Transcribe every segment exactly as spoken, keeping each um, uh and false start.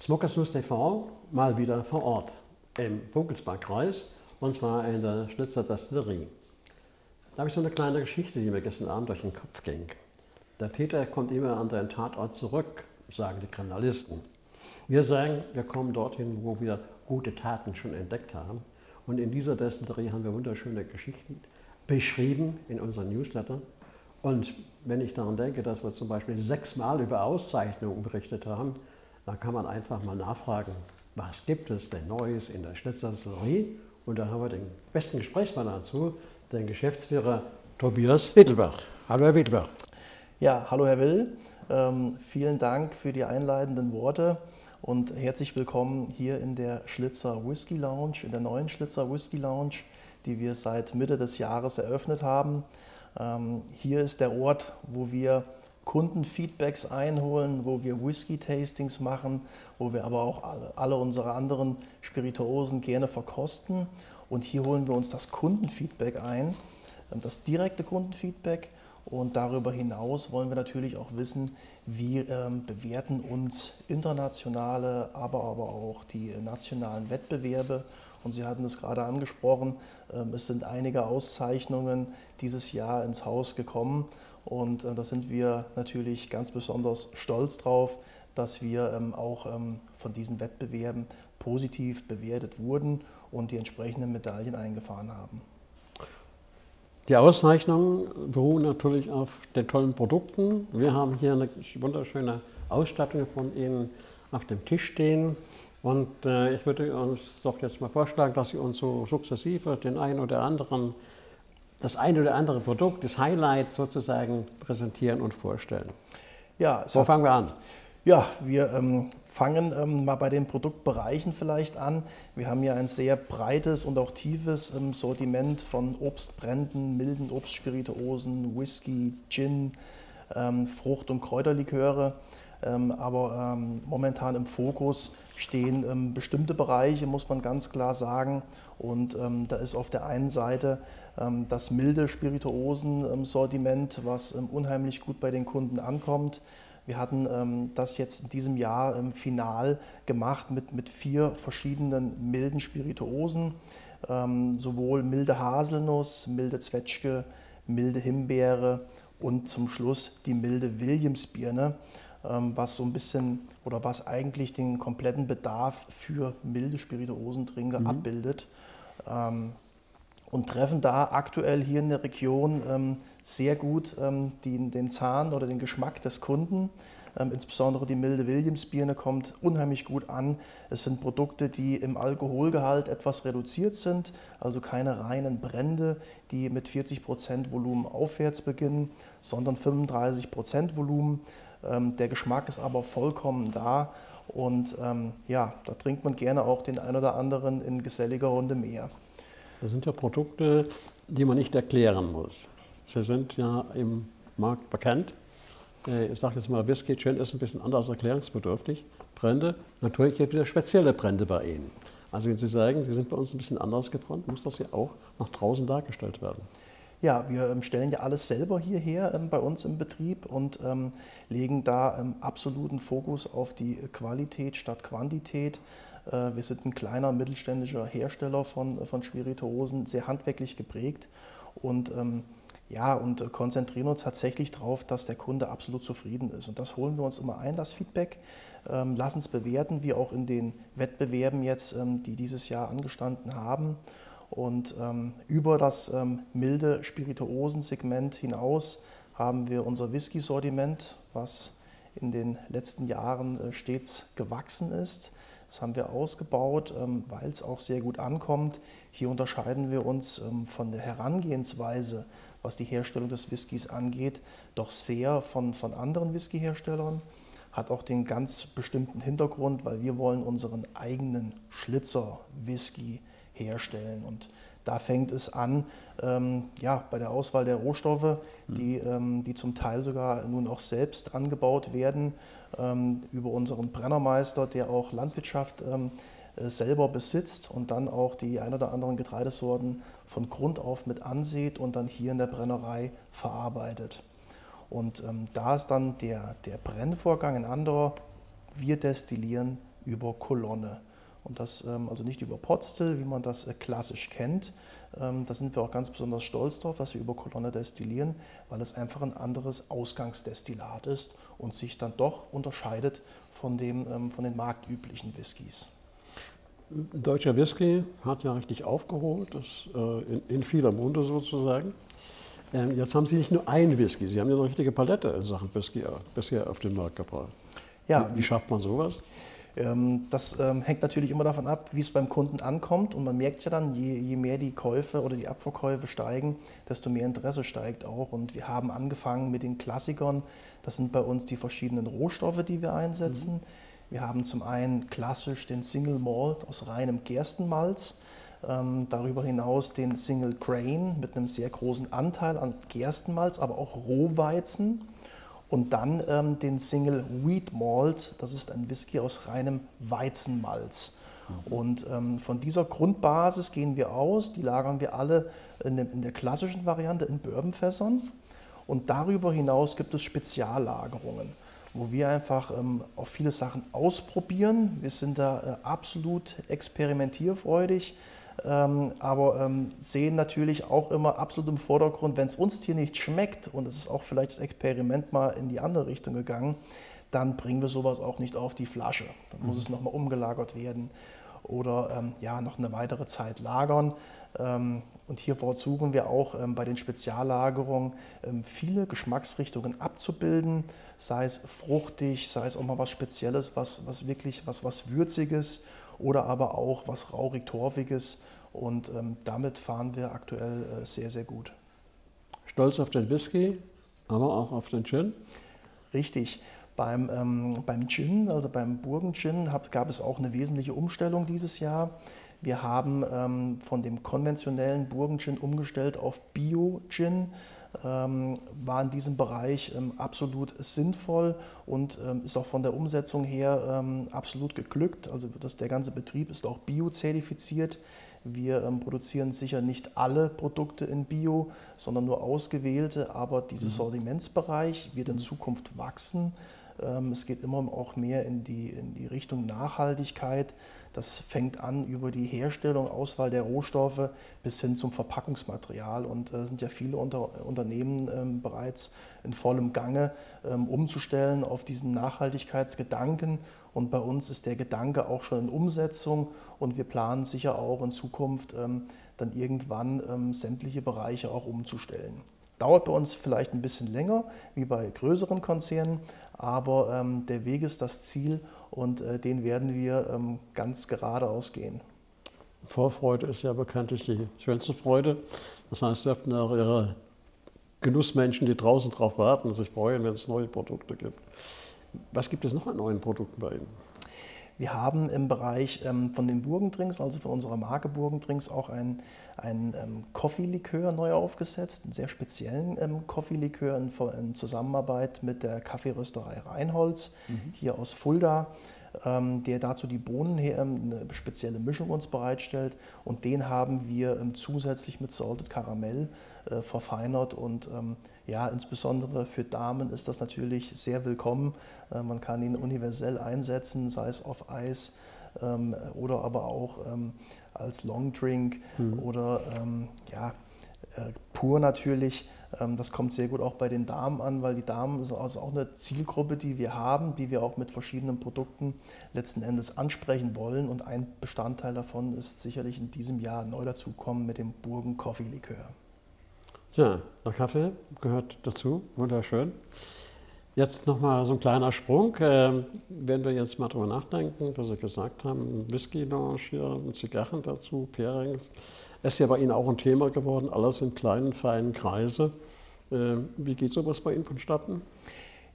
Smokers T V mal wieder vor Ort im Vogelsbergkreis, und zwar in der Schlitzer Destillerie. Da habe ich so eine kleine Geschichte, die mir gestern Abend durch den Kopf ging. Der Täter kommt immer an den Tatort zurück, sagen die Kriminalisten. Wir sagen, wir kommen dorthin, wo wir gute Taten schon entdeckt haben. Und in dieser Destillerie haben wir wunderschöne Geschichten beschrieben in unseren Newsletter. Und wenn ich daran denke, dass wir zum Beispiel sechsmal über Auszeichnungen berichtet haben, dann kann man einfach mal nachfragen, was gibt es denn Neues in der Schlitzer Destillerie? Und da haben wir den besten Gesprächspartner dazu, den Geschäftsführer Tobias Wiedelbach. Hallo Herr Wiedelbach. Ja, hallo Herr Will. Ähm, vielen Dank für die einleitenden Worte und herzlich willkommen hier in der Schlitzer Whisky Lounge, in der neuen Schlitzer Whisky Lounge, die wir seit Mitte des Jahres eröffnet haben. Ähm, hier ist der Ort, wo wir Kundenfeedbacks einholen, wo wir Whisky-Tastings machen, wo wir aber auch alle, alle unsere anderen Spirituosen gerne verkosten. Und hier holen wir uns das Kundenfeedback ein, das direkte Kundenfeedback. Und darüber hinaus wollen wir natürlich auch wissen, wie ähm, bewerten uns internationale, aber, aber auch die nationalen Wettbewerbe. Und Sie hatten es gerade angesprochen, ähm, es sind einige Auszeichnungen dieses Jahr ins Haus gekommen. Und äh, da sind wir natürlich ganz besonders stolz drauf, dass wir ähm, auch ähm, von diesen Wettbewerben positiv bewertet wurden und die entsprechenden Medaillen eingefahren haben. Die Auszeichnungen beruhen natürlich auf den tollen Produkten. Wir haben hier eine wunderschöne Ausstattung von Ihnen auf dem Tisch stehen. Und äh, ich würde uns doch jetzt mal vorschlagen, dass Sie uns so sukzessive den einen oder anderen das ein oder andere Produkt, das Highlight sozusagen präsentieren und vorstellen. Ja, so fangen wir an. Ja, wir ähm, fangen ähm, mal bei den Produktbereichen vielleicht an. Wir haben ja ein sehr breites und auch tiefes ähm, Sortiment von Obstbränden, milden Obstspirituosen, Whisky, Gin, ähm, Frucht- und Kräuterliköre. Ähm, aber ähm, momentan im Fokus stehen ähm, bestimmte Bereiche, muss man ganz klar sagen. Und ähm, da ist auf der einen Seite ähm, das milde Spirituosen-Sortiment, was ähm, unheimlich gut bei den Kunden ankommt. Wir hatten ähm, das jetzt in diesem Jahr ähm, final gemacht mit, mit vier verschiedenen milden Spirituosen. Ähm, sowohl milde Haselnuss, milde Zwetschge, milde Himbeere und zum Schluss die milde Williamsbirne, was so ein bisschen oder was eigentlich den kompletten Bedarf für milde Spirituosentrinker mhm. abbildet. Ähm, und treffen da aktuell hier in der Region ähm, sehr gut ähm, die, den Zahn oder den Geschmack des Kunden. Ähm, insbesondere die milde Williamsbirne kommt unheimlich gut an. Es sind Produkte, die im Alkoholgehalt etwas reduziert sind, also keine reinen Brände, die mit vierzig Prozent Volumen aufwärts beginnen, sondern fünfunddreißig Prozent Volumen. Der Geschmack ist aber vollkommen da und ähm, ja, da trinkt man gerne auch den einen oder anderen in geselliger Runde mehr. Das sind ja Produkte, die man nicht erklären muss. Sie sind ja im Markt bekannt. Ich sage jetzt mal, Whisky, Gin ist ein bisschen anders erklärungsbedürftig. Brände, natürlich gibt es wieder spezielle Brände bei Ihnen. Also wenn Sie sagen, die sind bei uns ein bisschen anders gebrannt, muss das ja auch nach draußen dargestellt werden. Ja, wir stellen ja alles selber hierher ähm, bei uns im Betrieb und ähm, legen da ähm, absoluten Fokus auf die Qualität statt Quantität. Äh, wir sind ein kleiner mittelständischer Hersteller von, von Spirituosen, sehr handwerklich geprägt und, ähm, ja, und konzentrieren uns tatsächlich darauf, dass der Kunde absolut zufrieden ist. Und das holen wir uns immer ein, das Feedback. Ähm, lassen es bewerten, wie auch in den Wettbewerben jetzt, ähm, die dieses Jahr angestanden haben. Und ähm, über das ähm, milde Spirituosensegment hinaus haben wir unser Whisky-Sortiment, was in den letzten Jahren äh, stets gewachsen ist. Das haben wir ausgebaut, ähm, weil es auch sehr gut ankommt. Hier unterscheiden wir uns ähm, von der Herangehensweise, was die Herstellung des Whiskys angeht, doch sehr von, von anderen Whisky-Herstellern. Hat auch den ganz bestimmten Hintergrund, weil wir wollen unseren eigenen Schlitzer-Whisky herstellen. Und da fängt es an, ähm, ja, bei der Auswahl der Rohstoffe, die, ähm, die zum Teil sogar nun auch selbst angebaut werden, ähm, über unseren Brennermeister, der auch Landwirtschaft ähm, selber besitzt und dann auch die ein oder anderen Getreidesorten von Grund auf mit ansieht und dann hier in der Brennerei verarbeitet. Und ähm, da ist dann der, der Brennvorgang ein anderer. Wir destillieren über Kolonne. Und das ähm, also nicht über Potstill, wie man das äh, klassisch kennt. Ähm, da sind wir auch ganz besonders stolz drauf, dass wir über Kolonne destillieren, weil es einfach ein anderes Ausgangsdestillat ist und sich dann doch unterscheidet von, dem, ähm, von den marktüblichen Whiskys. Deutscher Whisky hat ja richtig aufgeholt, das, äh, in, in vieler Munde sozusagen. Ähm, jetzt haben Sie nicht nur einen Whisky, Sie haben ja eine richtige Palette in Sachen Whisky bisher auf den Markt gebracht. Ja. Wie, wie schafft man sowas? Ähm, das ähm, hängt natürlich immer davon ab, wie es beim Kunden ankommt. Und man merkt ja dann, je, je mehr die Käufe oder die Abverkäufe steigen, desto mehr Interesse steigt auch. Und wir haben angefangen mit den Klassikern. Das sind bei uns die verschiedenen Rohstoffe, die wir einsetzen. Mhm. Wir haben zum einen klassisch den Single Malt aus reinem Gerstenmalz, ähm, darüber hinaus den Single Grain mit einem sehr großen Anteil an Gerstenmalz, aber auch Rohweizen und dann ähm, den Single Wheat Malt, das ist ein Whisky aus reinem Weizenmalz. Mhm. Und ähm, von dieser Grundbasis gehen wir aus, die lagern wir alle in, dem, in der klassischen Variante in Bourbonfässern und darüber hinaus gibt es Speziallagerungen, wo wir einfach ähm, auf viele Sachen ausprobieren. Wir sind da äh, absolut experimentierfreudig, ähm, aber ähm, sehen natürlich auch immer absolut im Vordergrund, wenn es uns hier nicht schmeckt und es ist auch vielleicht das Experiment mal in die andere Richtung gegangen, dann bringen wir sowas auch nicht auf die Flasche. Dann muss mhm. es nochmal umgelagert werden oder ähm, ja, noch eine weitere Zeit lagern. Ähm, und hier versuchen wir auch ähm, bei den Speziallagerungen ähm, viele Geschmacksrichtungen abzubilden, sei es fruchtig, sei es auch mal was Spezielles, was, was wirklich was, was Würziges oder aber auch was rauchig-torfiges und ähm, damit fahren wir aktuell äh, sehr, sehr gut. Stolz auf den Whisky, aber auch auf den Gin? Richtig. Beim, ähm, beim Gin, also beim Burgengin, hab, gab es auch eine wesentliche Umstellung dieses Jahr. Wir haben ähm, von dem konventionellen Burgen-Gin umgestellt auf Bio-Gin, ähm, war in diesem Bereich ähm, absolut sinnvoll und ähm, ist auch von der Umsetzung her ähm, absolut geglückt. Also das, der ganze Betrieb ist auch bio-zertifiziert. Wir ähm, produzieren sicher nicht alle Produkte in Bio, sondern nur ausgewählte, aber dieser mhm. Sortimentsbereich wird in Zukunft wachsen. Ähm, es geht immer auch mehr in die, in die Richtung Nachhaltigkeit. Das fängt an über die Herstellung, Auswahl der Rohstoffe bis hin zum Verpackungsmaterial. Und da äh, sind ja viele unter, Unternehmen ähm, bereits in vollem Gange, ähm, umzustellen auf diesen Nachhaltigkeitsgedanken. Und bei uns ist der Gedanke auch schon in Umsetzung. Und wir planen sicher auch in Zukunft ähm, dann irgendwann ähm, sämtliche Bereiche auch umzustellen. Dauert bei uns vielleicht ein bisschen länger, wie bei größeren Konzernen. Aber ähm, der Weg ist das Ziel. Und äh, den werden wir ähm, ganz geradeaus gehen. Vorfreude ist ja bekanntlich die schönste Freude. Das heißt, Sie dürfen auch Ihre Genussmenschen, die draußen drauf warten, sich freuen, wenn es neue Produkte gibt. Was gibt es noch an neuen Produkten bei Ihnen? Wir haben im Bereich ähm, von den Burggendrinks, also von unserer Marke Burggendrinks, auch einen ähm, Coffee-Likör neu aufgesetzt, einen sehr speziellen ähm, Coffee-Likör in, in Zusammenarbeit mit der Kaffeerösterei Reinholz, mhm. hier aus Fulda, ähm, der dazu die Bohnen her, ähm, eine spezielle Mischung uns bereitstellt und den haben wir ähm, zusätzlich mit Salted Karamell äh, verfeinert und ähm, ja, insbesondere für Damen ist das natürlich sehr willkommen. Äh, man kann ihn universell einsetzen, sei es auf Eis ähm, oder aber auch ähm, als Longdrink mhm. oder ähm, ja, äh, pur natürlich. Ähm, das kommt sehr gut auch bei den Damen an, weil die Damen ist also auch eine Zielgruppe, die wir haben, die wir auch mit verschiedenen Produkten letzten Endes ansprechen wollen. Und ein Bestandteil davon ist sicherlich in diesem Jahr neu dazukommen mit dem Burgen Coffee Likör. Ja, der Kaffee gehört dazu, wunderschön. Jetzt nochmal so ein kleiner Sprung. Ähm, wenn wir jetzt mal drüber nachdenken, dass Sie gesagt haben, Whisky-Lounge hier, Zigarren dazu, Pairings. Ist ja bei Ihnen auch ein Thema geworden, alles in kleinen, feinen Kreise. Ähm, wie geht sowas bei Ihnen vonstatten?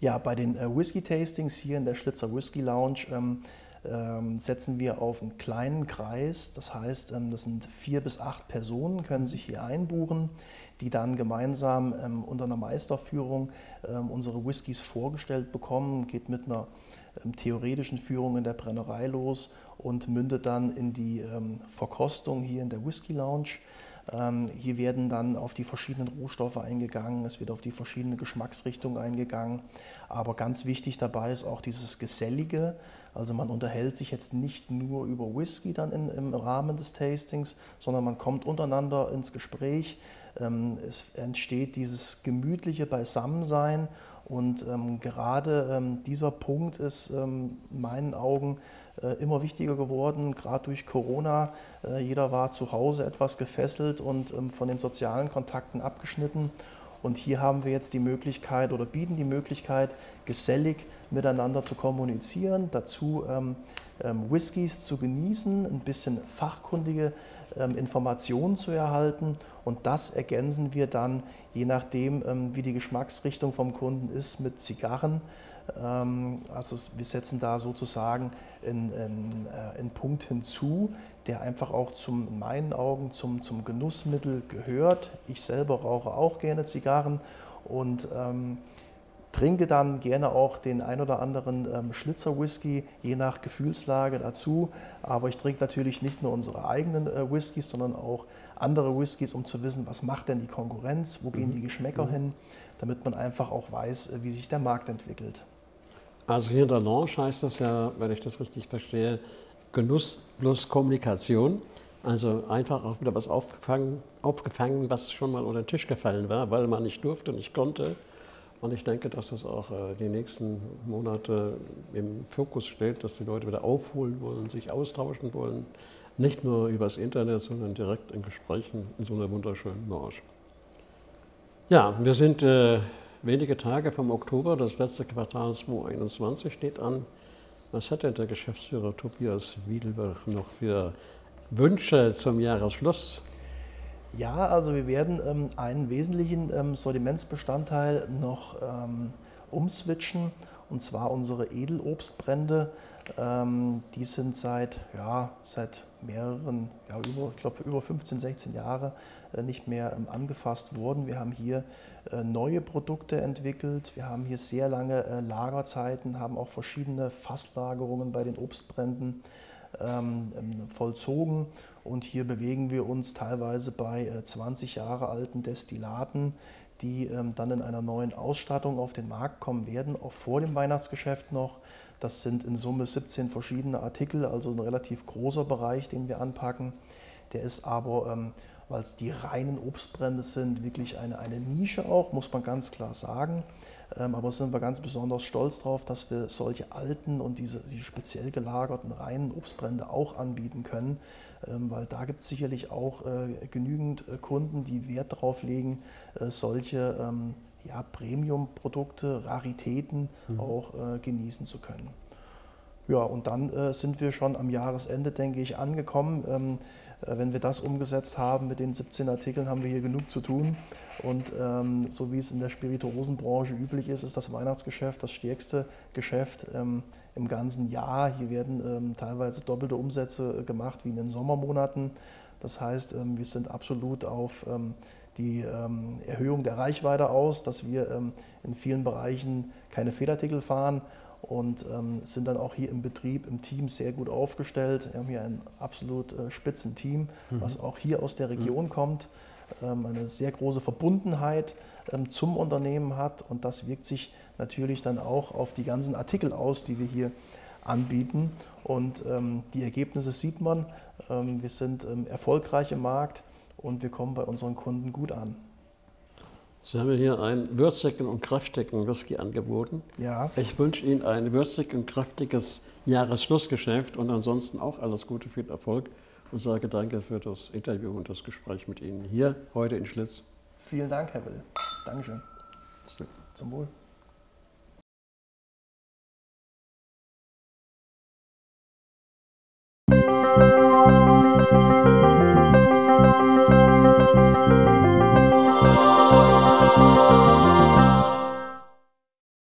Ja, bei den äh, Whisky-Tastings hier in der Schlitzer Whisky-Lounge ähm, ähm, setzen wir auf einen kleinen Kreis. Das heißt, ähm, das sind vier bis acht Personen, können sich hier einbuchen, die dann gemeinsam ähm, unter einer Meisterführung ähm, unsere Whiskys vorgestellt bekommen. Geht mit einer ähm, theoretischen Führung in der Brennerei los und mündet dann in die ähm, Verkostung hier in der Whisky Lounge. Ähm, hier werden dann auf die verschiedenen Rohstoffe eingegangen, es wird auf die verschiedenen Geschmacksrichtungen eingegangen. Aber ganz wichtig dabei ist auch dieses Gesellige. Also man unterhält sich jetzt nicht nur über Whisky dann in, im Rahmen des Tastings, sondern man kommt untereinander ins Gespräch. Ähm, es entsteht dieses gemütliche Beisammensein. Und ähm, gerade ähm, dieser Punkt ist ähm, in meinen Augen äh, immer wichtiger geworden, gerade durch Corona. Äh, jeder war zu Hause etwas gefesselt und ähm, von den sozialen Kontakten abgeschnitten. Und hier haben wir jetzt die Möglichkeit oder bieten die Möglichkeit, gesellig miteinander zu kommunizieren, dazu ähm, ähm, Whiskys zu genießen, ein bisschen fachkundige ähm, Informationen zu erhalten. Und das ergänzen wir dann, je nachdem, ähm, wie die Geschmacksrichtung vom Kunden ist, mit Zigarren. Ähm, also wir setzen da sozusagen einen, einen, äh, einen Punkt hinzu, der einfach auch zum, in meinen Augen zum, zum Genussmittel gehört. Ich selber rauche auch gerne Zigarren und ähm, trinke dann gerne auch den ein oder anderen ähm, Schlitzer Whisky, je nach Gefühlslage dazu. Aber ich trinke natürlich nicht nur unsere eigenen äh, Whiskys, sondern auch andere Whiskys, um zu wissen, was macht denn die Konkurrenz, wo gehen die Geschmäcker mhm. hin, damit man einfach auch weiß, wie sich der Markt entwickelt. Also hier in der Lounge heißt das ja, wenn ich das richtig verstehe, Genuss plus Kommunikation, also einfach auch wieder was aufgefangen, aufgefangen, was schon mal unter den Tisch gefallen war, weil man nicht durfte und nicht konnte. Und ich denke, dass das auch die nächsten Monate im Fokus steht, dass die Leute wieder aufholen wollen, sich austauschen wollen, nicht nur übers Internet, sondern direkt in Gesprächen in so einer wunderschönen Lounge. Ja, wir sind äh, wenige Tage vom Oktober, das letzte Quartal zweitausendeinundzwanzig steht an. Was hat denn der Geschäftsführer Tobias Wiedelbach noch für Wünsche zum Jahresschluss? Ja, also wir werden ähm, einen wesentlichen ähm, Sortimentsbestandteil noch ähm, umswitchen, und zwar unsere Edelobstbrände. Ähm, die sind seit, ja, seit mehreren, ja, über, ich glaube über fünfzehn, sechzehn Jahre äh, nicht mehr ähm, angefasst worden. Wir haben hier neue Produkte entwickelt. Wir haben hier sehr lange äh, Lagerzeiten, haben auch verschiedene Fasslagerungen bei den Obstbränden ähm, vollzogen. Und hier bewegen wir uns teilweise bei äh, zwanzig Jahre alten Destillaten, die ähm, dann in einer neuen Ausstattung auf den Markt kommen werden, auch vor dem Weihnachtsgeschäft noch. Das sind in Summe siebzehn verschiedene Artikel, also ein relativ großer Bereich, den wir anpacken. Der ist aber ähm, weil es die reinen Obstbrände sind, wirklich eine, eine Nische auch, muss man ganz klar sagen. Ähm, aber sind wir ganz besonders stolz drauf, dass wir solche alten und diese die speziell gelagerten reinen Obstbrände auch anbieten können, ähm, weil da gibt es sicherlich auch äh, genügend äh, Kunden, die Wert darauf legen, äh, solche ähm, ja, Premium-Produkte, Raritäten mhm. auch äh, genießen zu können. Ja, und dann äh, sind wir schon am Jahresende, denke ich, angekommen. Ähm, Wenn wir das umgesetzt haben mit den siebzehn Artikeln, haben wir hier genug zu tun. Und ähm, so wie es in der Spirituosenbranche üblich ist, ist das Weihnachtsgeschäft das stärkste Geschäft ähm, im ganzen Jahr. Hier werden ähm, teilweise doppelte Umsätze gemacht wie in den Sommermonaten. Das heißt, ähm, wir sind absolut auf ähm, die ähm, Erhöhung der Reichweite aus, dass wir ähm, in vielen Bereichen keine Fehlartikel fahren. Und ähm, sind dann auch hier im Betrieb, im Team sehr gut aufgestellt. Wir haben hier ein absolut äh, spitzen Team, mhm. was auch hier aus der Region mhm. kommt, ähm, eine sehr große Verbundenheit ähm, zum Unternehmen hat. Und das wirkt sich natürlich dann auch auf die ganzen Artikel aus, die wir hier anbieten. Und ähm, die Ergebnisse sieht man. Ähm, wir sind ähm, erfolgreich im Markt und wir kommen bei unseren Kunden gut an. Sie haben hier einen würzigen und kräftigen Whisky angeboten. Ja. Ich wünsche Ihnen ein würzig und kräftiges Jahresschlussgeschäft und ansonsten auch alles Gute, viel Erfolg und sage danke für das Interview und das Gespräch mit Ihnen hier heute in Schlitz. Vielen Dank, Herr Will. Dankeschön. Zum Wohl. Musik